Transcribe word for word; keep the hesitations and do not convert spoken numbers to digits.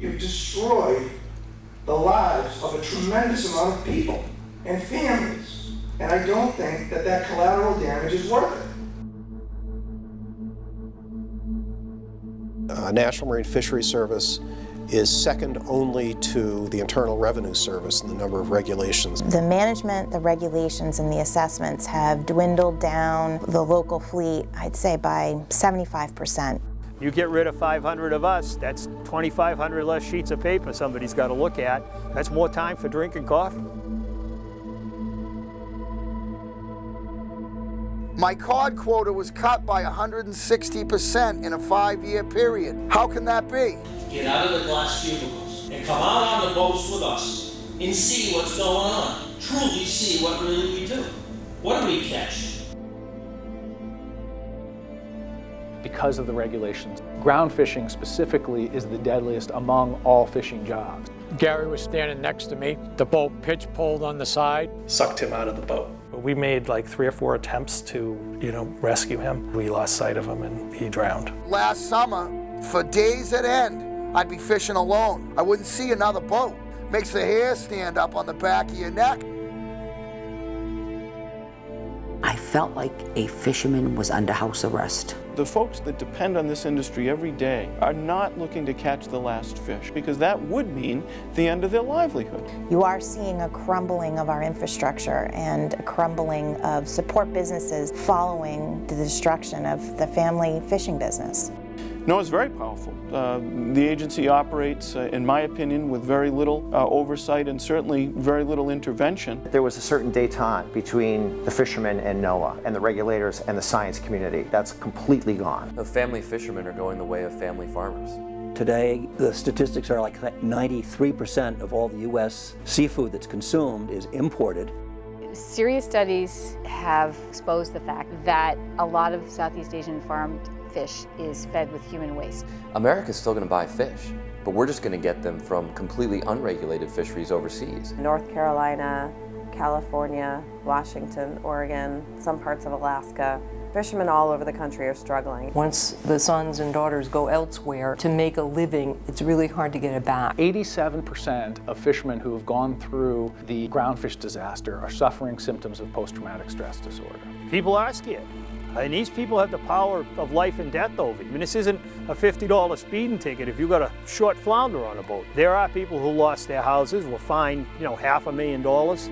You've destroyed the lives of a tremendous amount of people and families. And I don't think that that collateral damage is worth it. Uh, National Marine Fisheries Service is second only to the Internal Revenue Service in the number of regulations. The management, the regulations, and the assessments have dwindled down the local fleet, I'd say, by seventy-five percent. You get rid of five hundred of us, that's twenty-five hundred less sheets of paper somebody's got to look at. That's more time for drinking coffee. My cod quota was cut by one hundred sixty percent in a five-year period. How can that be? Get out of the glass cubicles and come out on the boats with us and see what's going on. Truly see what really we do. What do we catch? Because of the regulations, ground fishing specifically is the deadliest among all fishing jobs. Gary was standing next to me. The boat pitch pulled on the side. Sucked him out of the boat. We made like three or four attempts to, you know, rescue him. We lost sight of him and he drowned. Last summer, for days at end, I'd be fishing alone. I wouldn't see another boat. Makes the hair stand up on the back of your neck. I felt like a fisherman was under house arrest. The folks that depend on this industry every day are not looking to catch the last fish, because that would mean the end of their livelihood. You are seeing a crumbling of our infrastructure and a crumbling of support businesses following the destruction of the family fishing business. NOAA is very powerful. Uh, the agency operates, uh, in my opinion, with very little uh, oversight and certainly very little intervention. There was a certain detente between the fishermen and NOAA and the regulators and the science community. That's completely gone. The family fishermen are going the way of family farmers. Today, the statistics are like ninety-three percent of all the U S seafood that's consumed is imported. Serious studies have exposed the fact that a lot of Southeast Asian farmed fish is fed with human waste. America's still going to buy fish, but we're just going to get them from completely unregulated fisheries overseas. North Carolina, California, Washington, Oregon, some parts of Alaska. Fishermen all over the country are struggling. Once the sons and daughters go elsewhere to make a living, it's really hard to get it back. eighty-seven percent of fishermen who have gone through the groundfish disaster are suffering symptoms of post-traumatic stress disorder. People are scared. And these people have the power of life and death over you. I mean, this isn't a fifty dollar speeding ticket if you've got a short flounder on a boat. There are people who lost their houses, were fined, you know, half a million dollars.